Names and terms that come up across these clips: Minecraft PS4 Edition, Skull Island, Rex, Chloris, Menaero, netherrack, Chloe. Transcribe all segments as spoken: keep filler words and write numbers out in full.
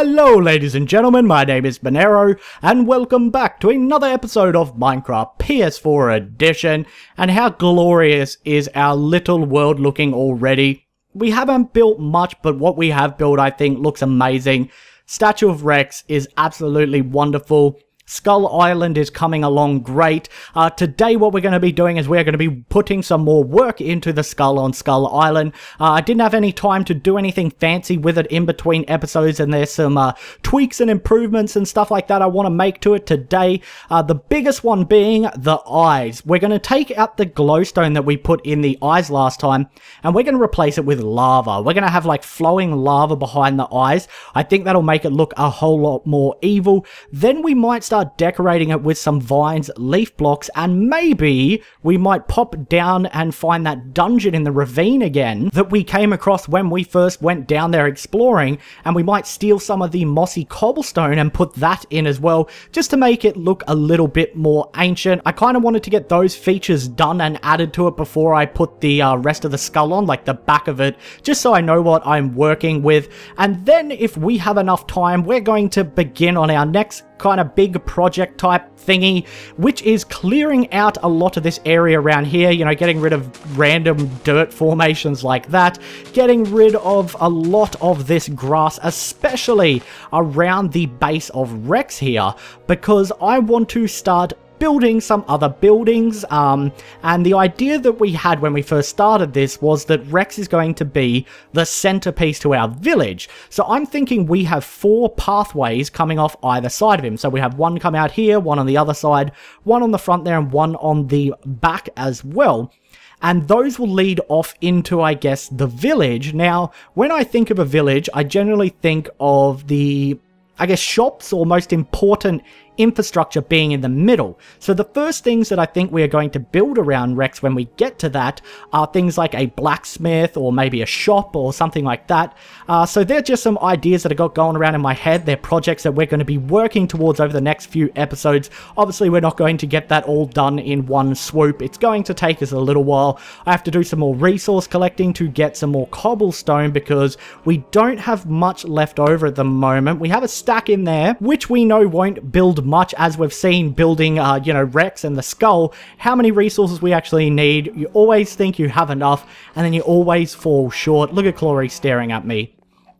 Hello ladies and gentlemen, my name is Menaero and welcome back to another episode of Minecraft P S four Edition. And how glorious is our little world looking already? We haven't built much, but what we have built I think looks amazing. Statue of Rex is absolutely wonderful. Skull Island is coming along great. Uh, today what we're going to be doing is we're going to be putting some more work into the skull on Skull Island. Uh, I didn't have any time to do anything fancy with it in between episodes, and there's some uh, tweaks and improvements and stuff like that I want to make to it today. Uh, the biggest one being the eyes. We're going to take out the glowstone that we put in the eyes last time and we're going to replace it with lava. We're going to have like flowing lava behind the eyes. I think that'll make it look a whole lot more evil. Then we might start decorating it with some vines, leaf blocks, and maybe we might pop down and find that dungeon in the ravine again that we came across when we first went down there exploring, and we might steal some of the mossy cobblestone and put that in as well, just to make it look a little bit more ancient. I kind of wanted to get those features done and added to it before I put the uh, rest of the skull on, like the back of it, just so I know what I'm working with. And then if we have enough time, we're going to begin on our next kind of big project type thingy, which is clearing out a lot of this area around here, you know, getting rid of random dirt formations like that, getting rid of a lot of this grass, especially around the base of Rex here, because I want to start building some other buildings, um, and the idea that we had when we first started this was that Rex is going to be the centerpiece to our village. So I'm thinking we have four pathways coming off either side of him. So we have one come out here, one on the other side, one on the front there, and one on the back as well. And those will lead off into, I guess, the village. Now, when I think of a village, I generally think of the, I guess, shops or most important infrastructure being in the middle. So the first things that I think we are going to build around Rex when we get to that are things like a blacksmith or maybe a shop or something like that. Uh, so they're just some ideas that I got going around in my head. They're projects that we're going to be working towards over the next few episodes. Obviously we're not going to get that all done in one swoop. It's going to take us a little while. I have to do some more resource collecting to get some more cobblestone because we don't have much left over at the moment. We have a stack in there which we know won't build much, as we've seen building uh, you know, Rex and the skull, how many resources we actually need. You always think you have enough and then you always fall short. Look at Chloe staring at me.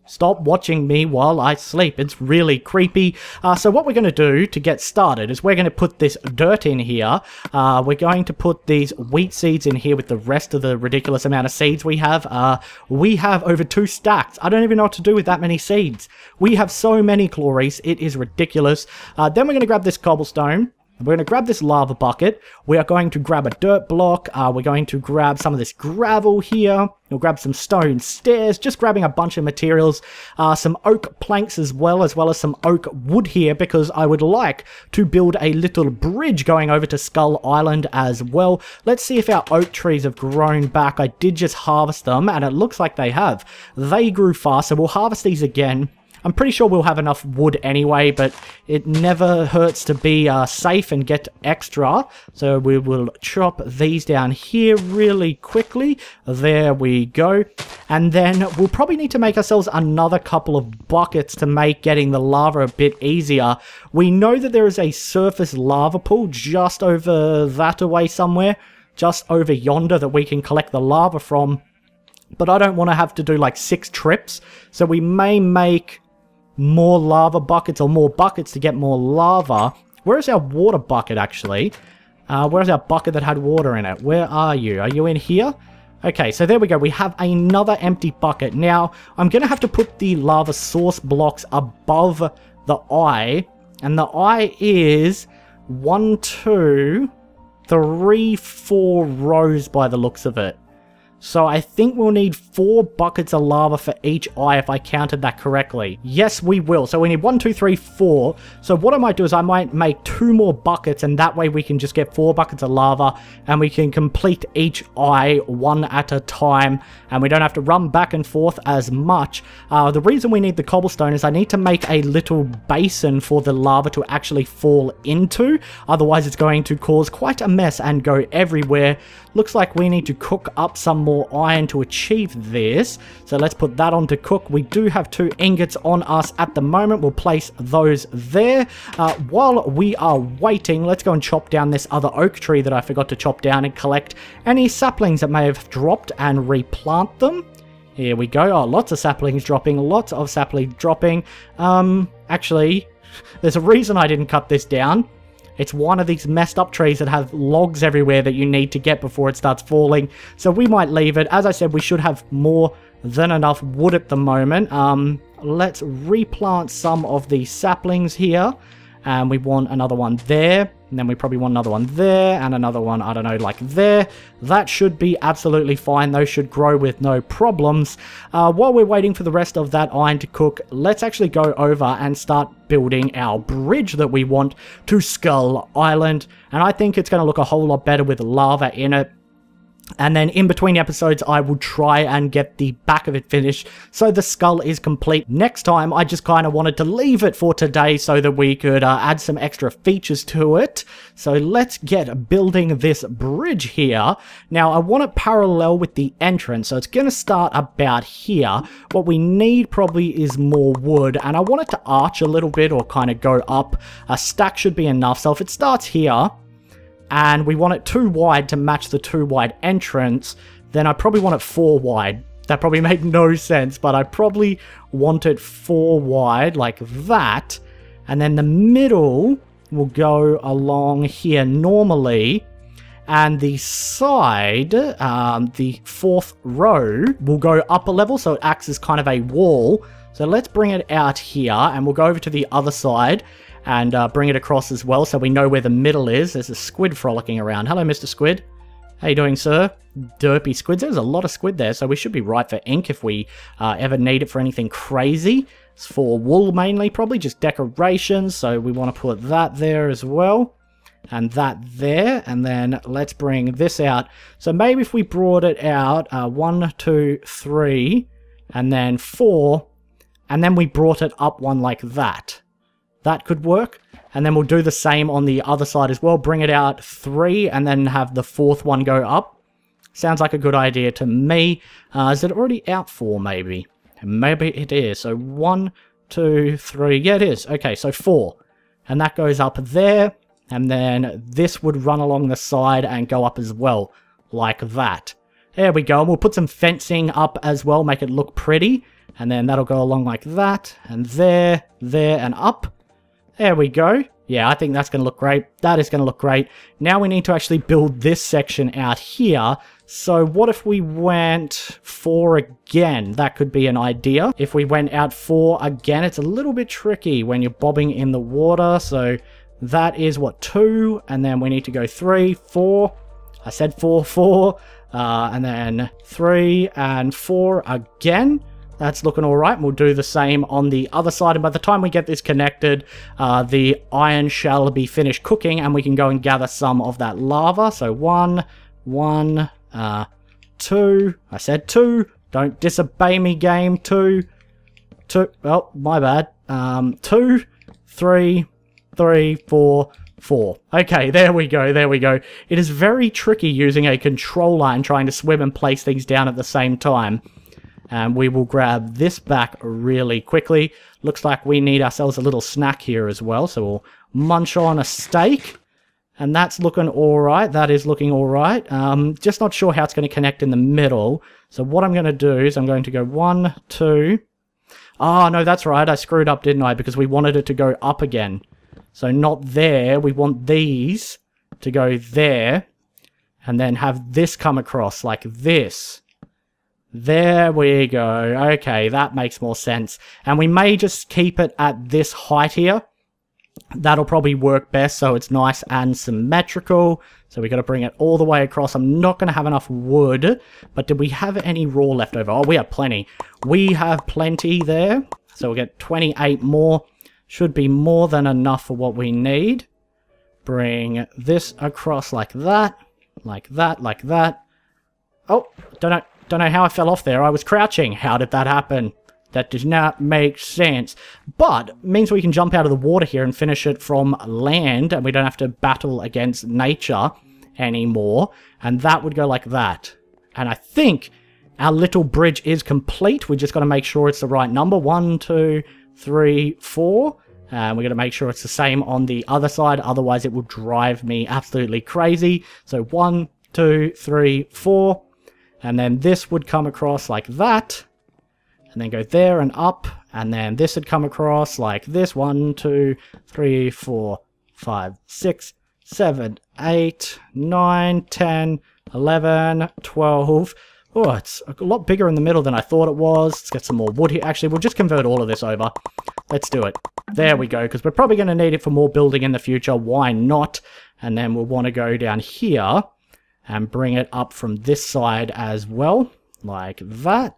Stop watching me while I sleep. It's really creepy. Uh, so what we're going to do to get started is we're going to put this dirt in here. Uh, we're going to put these wheat seeds in here with the rest of the ridiculous amount of seeds we have. Uh, we have over two stacks. I don't even know what to do with that many seeds. We have so many, Chloris. It is ridiculous. Uh, then we're going to grab this cobblestone. We're going to grab this lava bucket. We are going to grab a dirt block. Uh, we're going to grab some of this gravel here. We'll grab some stone stairs. Just grabbing a bunch of materials. Uh, some oak planks as well, as well as some oak wood here, because I would like to build a little bridge going over to Skull Island as well. Let's see if our oak trees have grown back. I did just harvest them, and it looks like they have. They grew fast, so we'll harvest these again. I'm pretty sure we'll have enough wood anyway, but it never hurts to be uh, safe and get extra. So we will chop these down here really quickly. There we go. And then we'll probably need to make ourselves another couple of buckets to make getting the lava a bit easier. We know that there is a surface lava pool just over that away somewhere, just over yonder, that we can collect the lava from. But I don't want to have to do like six trips, so we may make more lava buckets or more buckets to get more lava. Where is our water bucket actually? Uh, where is our bucket that had water in it? Where are you? Are you in here? Okay, so there we go. We have another empty bucket. Now, I'm going to have to put the lava source blocks above the eye. And the eye is one, two, three, four rows by the looks of it. So I think we'll need four buckets of lava for each eye, if I counted that correctly. Yes, we will. So we need one, two, three, four. So what I might do is I might make two more buckets, and that way we can just get four buckets of lava and we can complete each eye one at a time, and we don't have to run back and forth as much. Uh, the reason we need the cobblestone is I need to make a little basin for the lava to actually fall into. Otherwise, it's going to cause quite a mess and go everywhere. Looks like we need to cook up some more more iron to achieve this. So let's put that on to cook. We do have two ingots on us at the moment. We'll place those there. Uh, while we are waiting, let's go and chop down this other oak tree that I forgot to chop down and collect any saplings that may have dropped and replant them. Here we go. Oh, lots of saplings dropping. Lots of saplings dropping. Um, actually, there's a reason I didn't cut this down. It's one of these messed up trees that have logs everywhere that you need to get before it starts falling. So we might leave it. As I said, we should have more than enough wood at the moment. Um, let's replant some of the saplings here. And we want another one there. And then we probably want another one there, and another one, I don't know, like there. That should be absolutely fine. Those should grow with no problems. Uh, while we're waiting for the rest of that iron to cook, let's actually go over and start building our bridge that we want to Skull Island. And I think it's going to look a whole lot better with lava in it. And then in between episodes, I will try and get the back of it finished so the skull is complete. Next time, I just kind of wanted to leave it for today so that we could uh, add some extra features to it. So let's get building this bridge here. Now, I want it parallel with the entrance, so it's going to start about here. What we need probably is more wood, and I want it to arch a little bit or kind of go up. A stack should be enough, so if it starts here, and we want it two wide to match the two wide entrance, then I probably want it four wide. That probably made no sense, but I probably want it four wide like that. And then the middle will go along here normally. And the side, um, the fourth row, will go up a level, so it acts as kind of a wall. So let's bring it out here, and we'll go over to the other side and uh, bring it across as well so we know where the middle is. There's a squid frolicking around. Hello, Mister Squid. How you doing, sir? Derpy squids. There's a lot of squid there, so we should be right for ink if we uh, ever need it for anything crazy. It's for wool mainly, probably, just decorations, so we want to put that there as well. And that there, and then let's bring this out. So maybe if we brought it out, uh, one, two, three, and then four, and then we brought it up one like that. That could work. And then we'll do the same on the other side as well. Bring it out three, and then have the fourth one go up. Sounds like a good idea to me. Uh, is it already out four, maybe? Maybe it is. So one, two, three. Yeah, it is. Okay, so four. And that goes up there. And then this would run along the side and go up as well, like that. There we go. And we'll put some fencing up as well, make it look pretty. And then that'll go along like that, and there, there, and up. There we go. Yeah, I think that's going to look great. That is going to look great. Now we need to actually build this section out here. So what if we went four again? That could be an idea. If we went out four again, it's a little bit tricky when you're bobbing in the water. So that is, what, two? And then we need to go three, four. I said four, four. Uh, and then three and four again. That's looking all right. We'll do the same on the other side. And by the time we get this connected, uh, the iron shall be finished cooking, and we can go and gather some of that lava. So one, one, uh, two. I said two. Don't disobey me, game. Two, two. Oh, my bad. Um, two, three, three, four, four. Okay, there we go, there we go. It is very tricky using a controller and trying to swim and place things down at the same time. And we will grab this back really quickly. Looks like we need ourselves a little snack here as well. So we'll munch on a steak. And that's looking all right. That is looking all right. Um, just not sure how it's going to connect in the middle. So what I'm going to do is I'm going to go one, two. Ah, no, that's right. I screwed up, didn't I? Because we wanted it to go up again. So not there. We want these to go there. And then have this come across like this. There we go. Okay, that makes more sense. And we may just keep it at this height here. That'll probably work best, so it's nice and symmetrical. So we've got to bring it all the way across. I'm not going to have enough wood, but did we have any raw left over? Oh, we have plenty. We have plenty there. So we'll get twenty-eight more. Should be more than enough for what we need. Bring this across like that, like that, like that. Oh, don't know. Don't know how I fell off there. I was crouching. How did that happen? That does not make sense. But means we can jump out of the water here and finish it from land, and we don't have to battle against nature anymore. And that would go like that. And I think our little bridge is complete. We're just going to make sure it's the right number. One, two, three, four. And we're going to make sure it's the same on the other side. Otherwise, it will drive me absolutely crazy. So one, two, three, four. And then this would come across like that. And then go there and up. And then this would come across like this. One, two, three, four, five, six, seven, eight, nine, ten, eleven, twelve. Oh, it's a lot bigger in the middle than I thought it was. Let's get some more wood here. Actually, we'll just convert all of this over. Let's do it. There we go, because we're probably going to need it for more building in the future. Why not? And then we'll want to go down here and bring it up from this side as well, like that.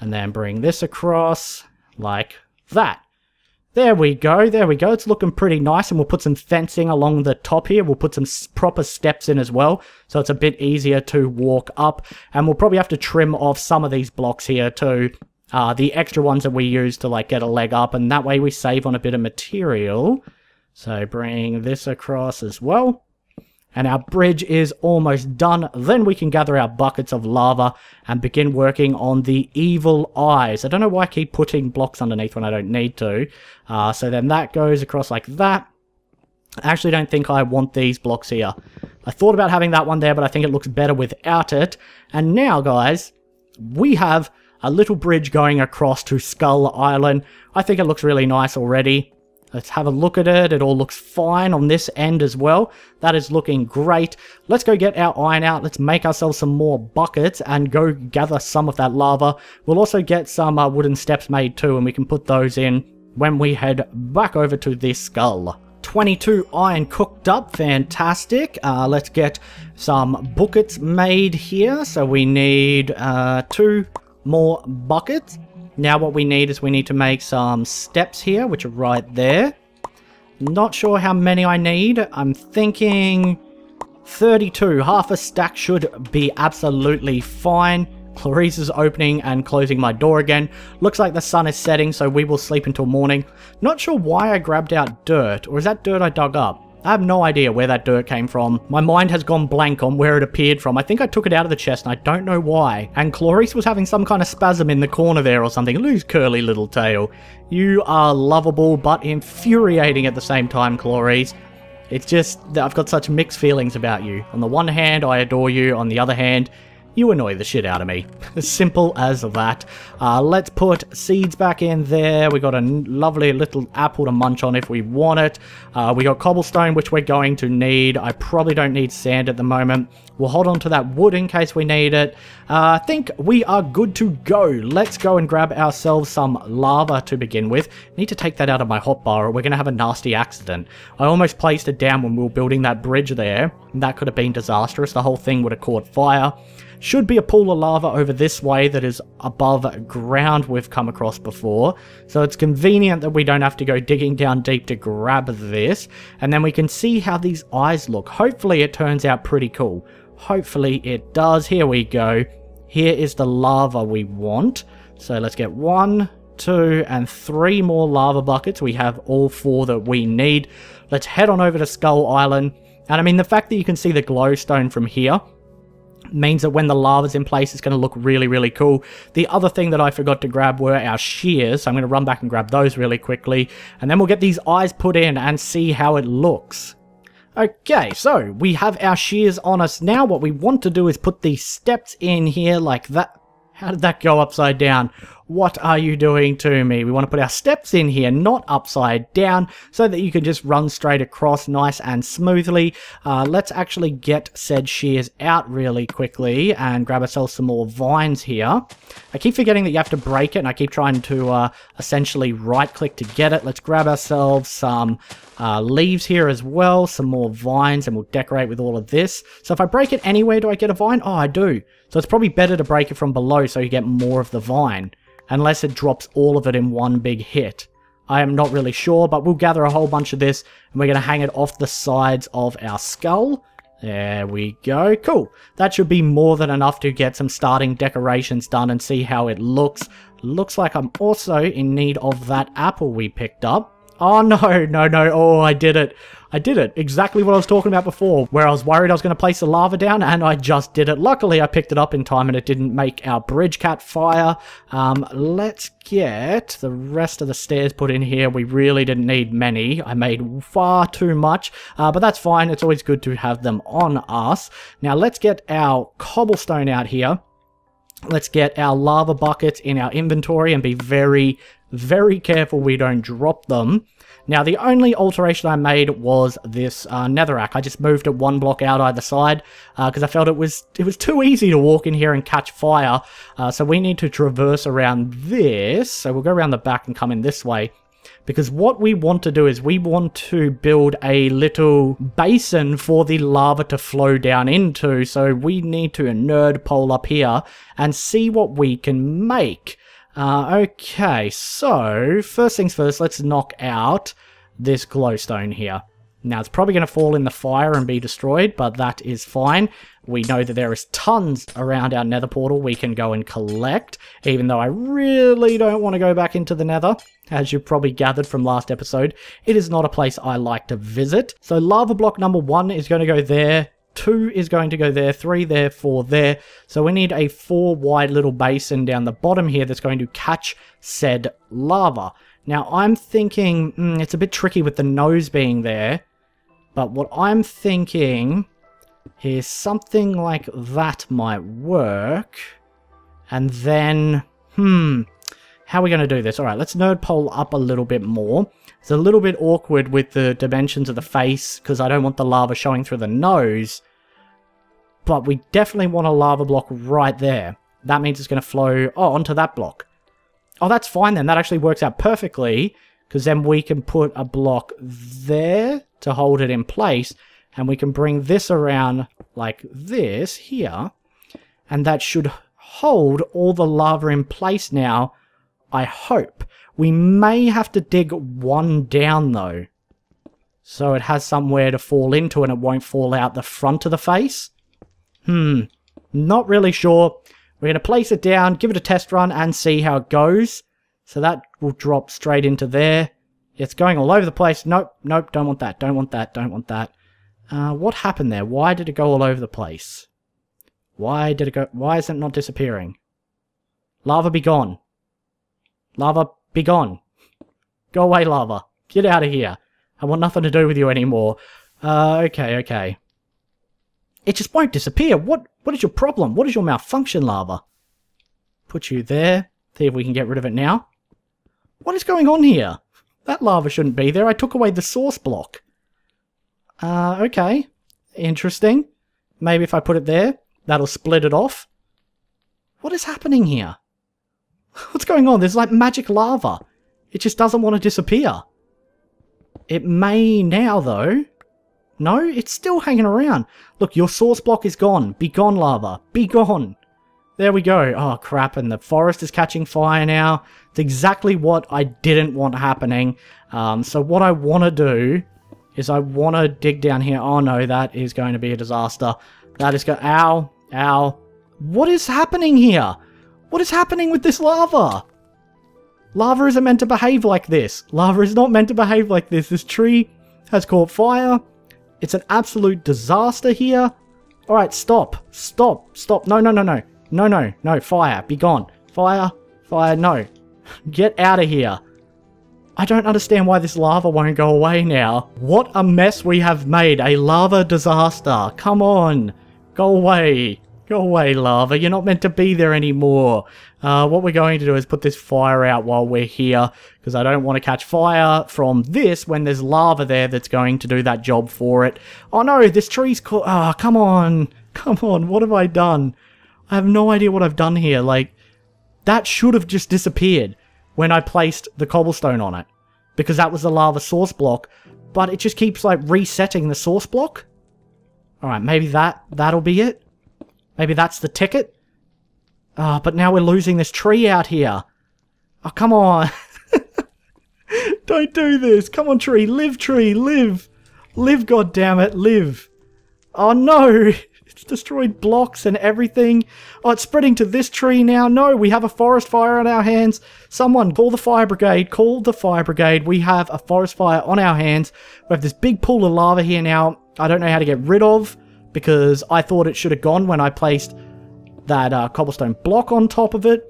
And then bring this across like that. There we go, there we go. It's looking pretty nice, and we'll put some fencing along the top here. We'll put some proper steps in as well, so it's a bit easier to walk up. And we'll probably have to trim off some of these blocks here too, uh, the extra ones that we use to like get a leg up, and that way we save on a bit of material. So bring this across as well. And our bridge is almost done. Then we can gather our buckets of lava and begin working on the evil eyes. I don't know why I keep putting blocks underneath when I don't need to. Uh, so then that goes across like that. I actually don't think I want these blocks here. I thought about having that one there, but I think it looks better without it. And now, guys, we have a little bridge going across to Skull Island. I think it looks really nice already. Let's have a look at it. It all looks fine on this end as well. That is looking great. Let's go get our iron out. Let's make ourselves some more buckets and go gather some of that lava. We'll also get some uh, wooden steps made too, and we can put those in when we head back over to the skull. twenty-two iron cooked up. Fantastic. Uh, let's get some buckets made here. So we need uh, two more buckets. Now what we need is we need to make some steps here, which are right there. Not sure how many I need. I'm thinking thirty-two. Half a stack should be absolutely fine. Chloris is opening and closing my door again. Looks like the sun is setting, so we will sleep until morning. Not sure why I grabbed out dirt, or is that dirt I dug up? I have no idea where that dirt came from. My mind has gone blank on where it appeared from. I think I took it out of the chest and I don't know why. And Chloris was having some kind of spasm in the corner there or something. Look at his curly little tail. You are lovable but infuriating at the same time, Chloris. It's just that I've got such mixed feelings about you. On the one hand, I adore you. On the other hand, you annoy the shit out of me. As simple as that. Uh, let's put seeds back in there. We got a lovely little apple to munch on if we want it. Uh, we got cobblestone, which we're going to need. I probably don't need sand at the moment. We'll hold on to that wood in case we need it. Uh, I think we are good to go. Let's go and grab ourselves some lava to begin with. Need to take that out of my hotbar or we're going to have a nasty accident. I almost placed it down when we were building that bridge there. That could have been disastrous. The whole thing would have caught fire. Should be a pool of lava over this way that is above ground we've come across before. So it's convenient that we don't have to go digging down deep to grab this. And then we can see how these eyes look. Hopefully it turns out pretty cool. Hopefully it does. Here we go. Here is the lava we want. So let's get one, two, and three more lava buckets. We have all four that we need. Let's head on over to Skull Island. And I mean, the fact that you can see the glowstone from here means that when the lava's in place, it's going to look really, really cool. The other thing that I forgot to grab were our shears, so I'm going to run back and grab those really quickly, and then we'll get these eyes put in and see how it looks. Okay, so we have our shears on us now. What we want to do is put these steps in here like that. How did that go upside down? What are you doing to me? We want to put our steps in here, not upside down, so that you can just run straight across nice and smoothly. Uh, let's actually get said shears out really quickly and grab ourselves some more vines here. I keep forgetting that you have to break it, and I keep trying to uh, essentially right-click to get it. Let's grab ourselves some uh, leaves here as well, some more vines, and we'll decorate with all of this. So if I break it anywhere, do I get a vine? Oh, I do. So it's probably better to break it from below so you get more of the vine, unless it drops all of it in one big hit. I am not really sure, but we'll gather a whole bunch of this, and we're going to hang it off the sides of our skull. There we go. Cool. That should be more than enough to get some starting decorations done and see how it looks. Looks like I'm also in need of that apple we picked up. Oh no, no, no. Oh, I did it. I did it. Exactly what I was talking about before, where I was worried I was going to place the lava down, and I just did it. Luckily, I picked it up in time, and it didn't make our bridge cat fire. Um, let's get the rest of the stairs put in here. We really didn't need many. I made far too much, uh, but that's fine. It's always good to have them on us. Now, let's get our cobblestone out here. Let's get our lava buckets in our inventory and be very, very careful we don't drop them. Now, the only alteration I made was this uh, netherrack. I just moved it one block out either side because uh, I felt it was it was too easy to walk in here and catch fire. Uh, so we need to traverse around this. So we'll go around the back and come in this way. Because what we want to do is we want to build a little basin for the lava to flow down into. So we need to nerd pole up here and see what we can make. Uh, okay, so first things first, let's knock out this glowstone here. Now, it's probably going to fall in the fire and be destroyed, but that is fine. We know that there is tons around our nether portal we can go and collect, even though I really don't want to go back into the nether. As you probably gathered from last episode, it is not a place I like to visit. So lava block number one is going to go there. Two is going to go there, three there, four there. So we need a four wide little basin down the bottom here that's going to catch said lava. Now I'm thinking, mm, it's a bit tricky with the nose being there, but what I'm thinking is something like that might work. And then, hmm, how are we going to do this? Alright, let's nerd pole up a little bit more. It's a little bit awkward with the dimensions of the face because I don't want the lava showing through the nose. But we definitely want a lava block right there. That means it's going to flow oh, onto that block. Oh, that's fine then. That actually works out perfectly because then we can put a block there to hold it in place. And we can bring this around like this here. And that should hold all the lava in place now, I hope. We may have to dig one down though, so it has somewhere to fall into and it won't fall out the front of the face. Hmm, not really sure. We're going to place it down, give it a test run and see how it goes. So that will drop straight into there. It's going all over the place. Nope, nope, don't want that, don't want that, don't want that. Uh, what happened there? Why did it go all over the place? Why did it go? Why is it not disappearing? Lava be gone. Lava, be gone. Go away, lava. Get out of here. I want nothing to do with you anymore. Uh, okay, okay. It just won't disappear. What? What is your problem? What is your malfunction, lava? Put you there. See if we can get rid of it now. What is going on here? That lava shouldn't be there. I took away the source block. Uh, okay. Interesting. Maybe if I put it there, that'll split it off. What is happening here? What's going on? There's like magic lava. It just doesn't want to disappear. It may now, though. No, it's still hanging around. Look, your source block is gone. Be gone, lava. Be gone. There we go. Oh, crap. And the forest is catching fire now. It's exactly what I didn't want happening. Um, so what I want to do is I want to dig down here. Oh, no, that is going to be a disaster. That is going... Ow. Ow. What is happening here? What is happening with this lava? Lava isn't meant to behave like this. Lava is not meant to behave like this. This tree has caught fire. It's an absolute disaster here. Alright, stop. Stop. Stop. No, no, no, no. No, no, no. Fire. Be gone. Fire. Fire. No. Get out of here. I don't understand why this lava won't go away now. What a mess we have made. A lava disaster. Come on. Go away. Go away, lava. You're not meant to be there anymore. Uh, what we're going to do is put this fire out while we're here, because I don't want to catch fire from this when there's lava there that's going to do that job for it. Oh no, this tree's caught... Ah, oh, come on. Come on, what have I done? I have no idea what I've done here. Like, that should have just disappeared when I placed the cobblestone on it, because that was the lava source block, but it just keeps, like, resetting the source block. Alright, maybe that, that'll be it. Maybe that's the ticket? Ah, oh, but now we're losing this tree out here. Oh, come on. Don't do this. Come on, tree. Live, tree. Live. Live, goddammit. Live. Oh, no. just destroyed blocks and everything. Oh, it's spreading to this tree now. No, we have a forest fire on our hands. Someone call the fire brigade. Call the fire brigade. We have a forest fire on our hands. We have this big pool of lava here now. I don't know how to get rid of because I thought it should have gone when I placed that uh, cobblestone block on top of it.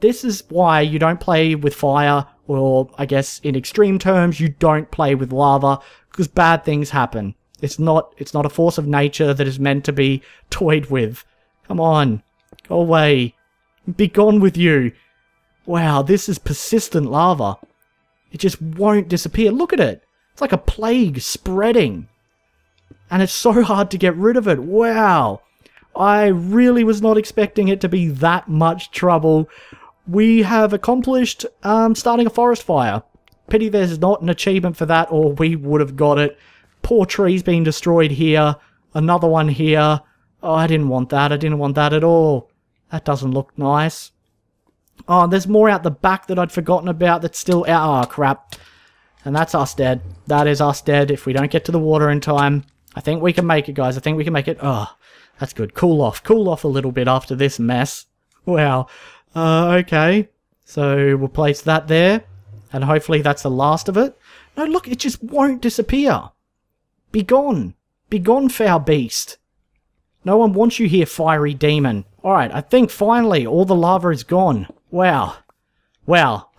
This is why you don't play with fire, or I guess in extreme terms, you don't play with lava, because bad things happen. It's not it's not a force of nature that is meant to be toyed with. Come on. Go away. Be gone with you. Wow, this is persistent lava. It just won't disappear. Look at it. It's like a plague spreading. And it's so hard to get rid of it. Wow. I really was not expecting it to be that much trouble. We have accomplished um, starting a forest fire. Pity there's not an achievement for that, or we would have got it. Poor trees being destroyed here. Another one here. Oh, I didn't want that. I didn't want that at all. That doesn't look nice. Oh, there's more out the back that I'd forgotten about that's still out. Oh, crap. And that's us dead. That is us dead if we don't get to the water in time. I think we can make it, guys. I think we can make it. Oh, that's good. Cool off. Cool off a little bit after this mess. Wow. Uh, okay. So we'll place that there. And hopefully that's the last of it. No, look, it just won't disappear. Be gone. Be gone, foul beast. No one wants you here, fiery demon. Alright, I think finally all the lava is gone. Wow. Wow.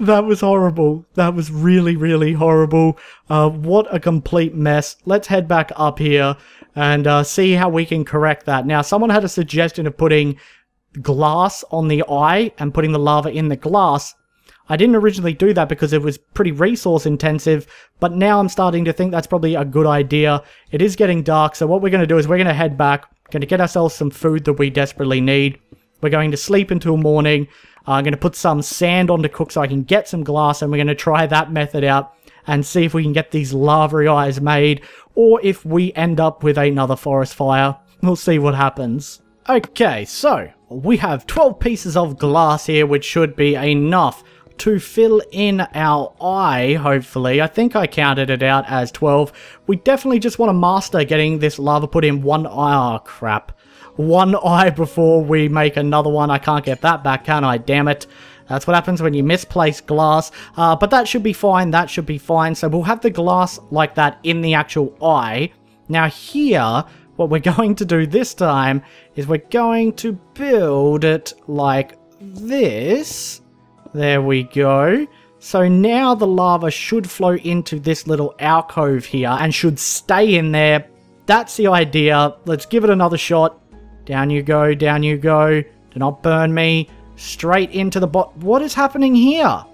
That was horrible. That was really, really horrible. Uh, what a complete mess. Let's head back up here and uh, see how we can correct that. Now, someone had a suggestion of putting glass on the eye and putting the lava in the glass. I didn't originally do that because it was pretty resource intensive, but now I'm starting to think that's probably a good idea. It is getting dark, so what we're going to do is we're going to head back, going to get ourselves some food that we desperately need. We're going to sleep until morning. Uh, I'm going to put some sand on to cook so I can get some glass, and we're going to try that method out and see if we can get these lava eyes made, or if we end up with another forest fire. We'll see what happens. Okay, so we have twelve pieces of glass here, which should be enough to fill in our eye, hopefully. I think I counted it out as twelve. We definitely just want to master getting this lava put in one eye. Oh, crap. One eye before we make another one. I can't get that back, can I? Damn it. That's what happens when you misplace glass. Uh, but that should be fine. That should be fine. So we'll have the glass like that in the actual eye. Now here, what we're going to do this time is we're going to build it like this. There we go. So now the lava should flow into this little alcove here and should stay in there. That's the idea. Let's give it another shot. Down you go, down you go. Do not burn me. Straight into the bot. What is happening here?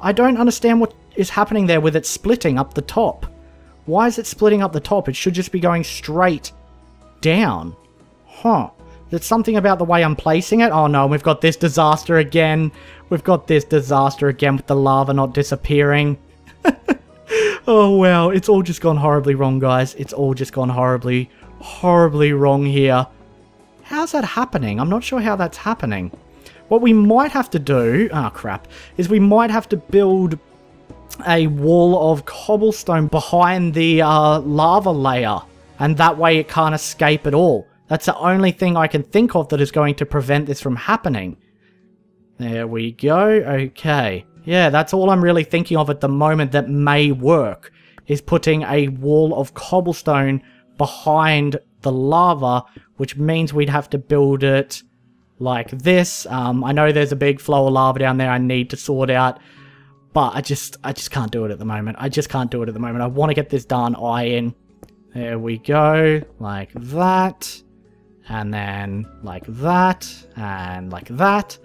I don't understand what is happening there with it splitting up the top. Why is it splitting up the top? It should just be going straight down. Huh. It's something about the way I'm placing it. Oh no, we've got this disaster again. We've got this disaster again with the lava not disappearing. Oh wow, it's all just gone horribly wrong, guys. It's all just gone horribly, horribly wrong here. How's that happening? I'm not sure how that's happening. What we might have to do, oh crap, is we might have to build a wall of cobblestone behind the uh, lava layer. And that way it can't escape at all. That's the only thing I can think of that is going to prevent this from happening. There we go. Okay. Yeah, that's all I'm really thinking of at the moment that may work, is putting a wall of cobblestone behind the lava, which means we'd have to build it like this. Um, I know there's a big flow of lava down there I need to sort out, but I just, I just can't do it at the moment. I just can't do it at the moment. I want to get this darn eye in. There we go. Like that. And then like that, and like that.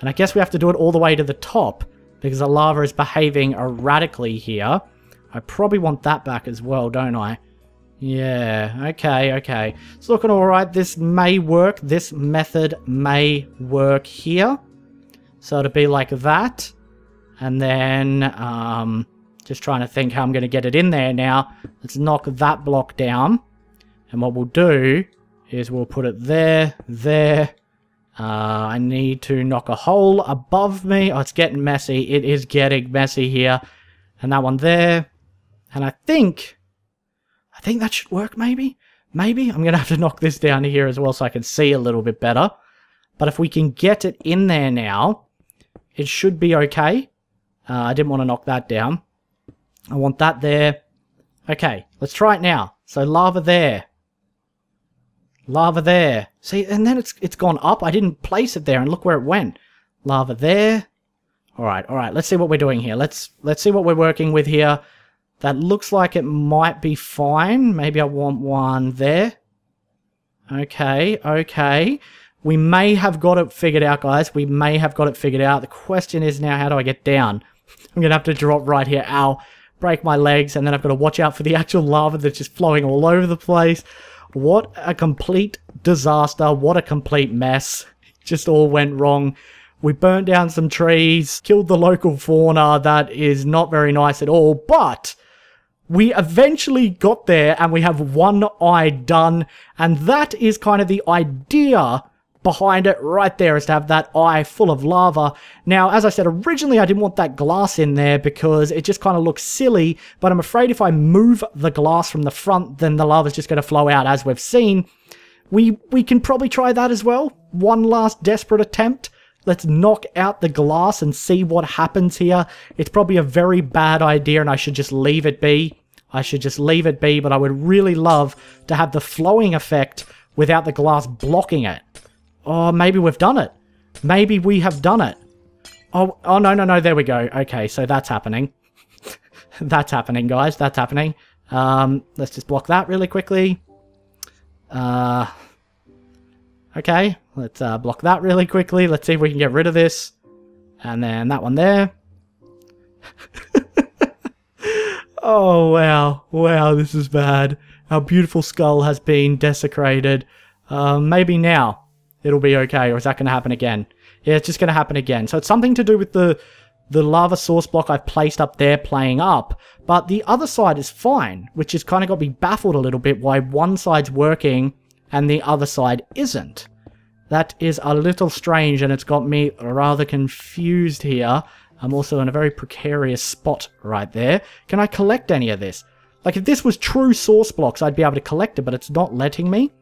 And I guess we have to do it all the way to the top, because the lava is behaving erratically here. I probably want that back as well, don't I? Yeah, okay, okay. It's looking alright. This may work. This method may work here. So it'll be like that. And then, um, just trying to think how I'm going to get it in there now. Let's knock that block down. And what we'll do is we'll put it there, there. Uh, I need to knock a hole above me. Oh, it's getting messy. It is getting messy here. And that one there. And I think, I think that should work maybe? Maybe I'm going to have to knock this down here as well so I can see a little bit better. But if we can get it in there now, it should be okay. Uh, I didn't want to knock that down. I want that there. Okay, let's try it now. So lava there. Lava there. See, and then it's it's gone up. I didn't place it there, and look where it went. Lava there. Alright, alright, let's see what we're doing here. Let's let's see what we're working with here. That looks like it might be fine. Maybe I want one there. Okay, okay. We may have got it figured out, guys. We may have got it figured out. The question is now, how do I get down? I'm going to have to drop right here. Ow. Break my legs, and then I've got to watch out for the actual lava that's just flowing all over the place. What a complete disaster. What a complete mess. It just all went wrong. We burnt down some trees, killed the local fauna. That is not very nice at all, but we eventually got there, and we have one eye done, and that is kind of the idea behind it right there, is to have that eye full of lava. Now, as I said, originally I didn't want that glass in there because it just kind of looks silly, but I'm afraid if I move the glass from the front, then the lava's just going to flow out, as we've seen. We, we can probably try that as well. One last desperate attempt. Let's knock out the glass and see what happens here. It's probably a very bad idea, and I should just leave it be. I should just leave it be, but I would really love to have the flowing effect without the glass blocking it. Oh, maybe we've done it. Maybe we have done it. Oh, oh no, no, no, there we go. Okay, so that's happening. That's happening, guys. That's happening. Um, let's just block that really quickly. Uh, okay, let's uh, block that really quickly. Let's see if we can get rid of this. And then that one there. Oh, wow. Wow, this is bad. Our beautiful skull has been desecrated. Uh, maybe now it'll be okay, or is that going to happen again? Yeah, it's just going to happen again. So it's something to do with the the lava source block I've placed up there playing up, but the other side is fine, which has kind of got me baffled a little bit why one side's working and the other side isn't. That is a little strange, and it's got me rather confused here. I'm also in a very precarious spot right there. Can I collect any of this? Like, if this was true source blocks, I'd be able to collect it, but it's not letting me.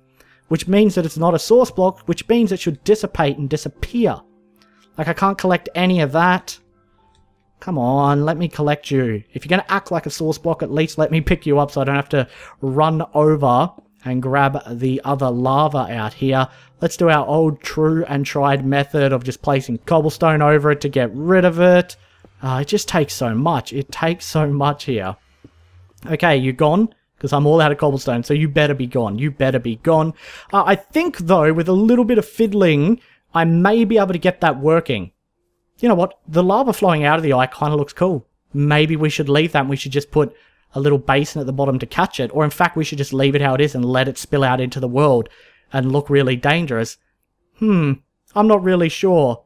Which means that it's not a source block, which means it should dissipate and disappear. Like, I can't collect any of that. Come on, let me collect you. If you're going to act like a source block, at least let me pick you up so I don't have to run over and grab the other lava out here. Let's do our old true and tried method of just placing cobblestone over it to get rid of it. Uh, it just takes so much. It takes so much here. Okay, you gone? Because I'm all out of cobblestone, so you better be gone. You better be gone. Uh, I think, though, with a little bit of fiddling, I may be able to get that working. You know what? The lava flowing out of the eye kind of looks cool. Maybe we should leave that, and we should just put a little basin at the bottom to catch it. Or, in fact, we should just leave it how it is and let it spill out into the world and look really dangerous. Hmm. I'm not really sure.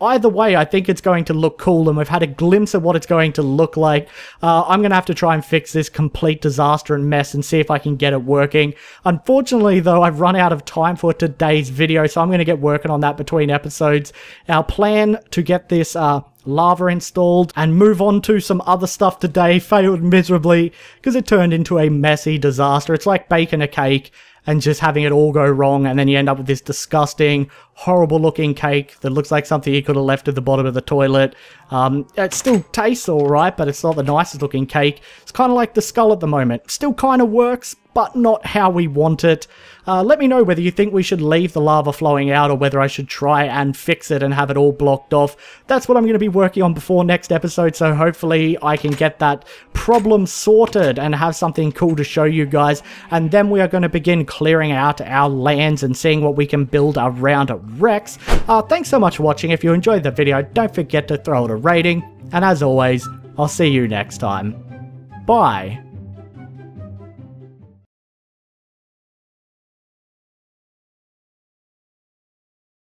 Either way, I think it's going to look cool, and we've had a glimpse of what it's going to look like. Uh, I'm going to have to try and fix this complete disaster and mess and see if I can get it working. Unfortunately, though, I've run out of time for today's video, so I'm going to get working on that between episodes. Our plan to get this uh, lava installed and move on to some other stuff today failed miserably because it turned into a messy disaster. It's like baking a cake and just having it all go wrong, and then you end up with this disgusting, horrible-looking cake that looks like something you could have left at the bottom of the toilet. Um, it still tastes alright, but it's not the nicest-looking cake. It's kind of like the skull at the moment. Still kind of works, but not how we want it. Uh, let me know whether you think we should leave the lava flowing out or whether I should try and fix it and have it all blocked off. That's what I'm going to be working on before next episode, so hopefully I can get that problem sorted and have something cool to show you guys. And then we are going to begin clearing out our lands and seeing what we can build around Rex. Uh, thanks so much for watching. If you enjoyed the video, don't forget to throw it a rating. And as always, I'll see you next time. Bye.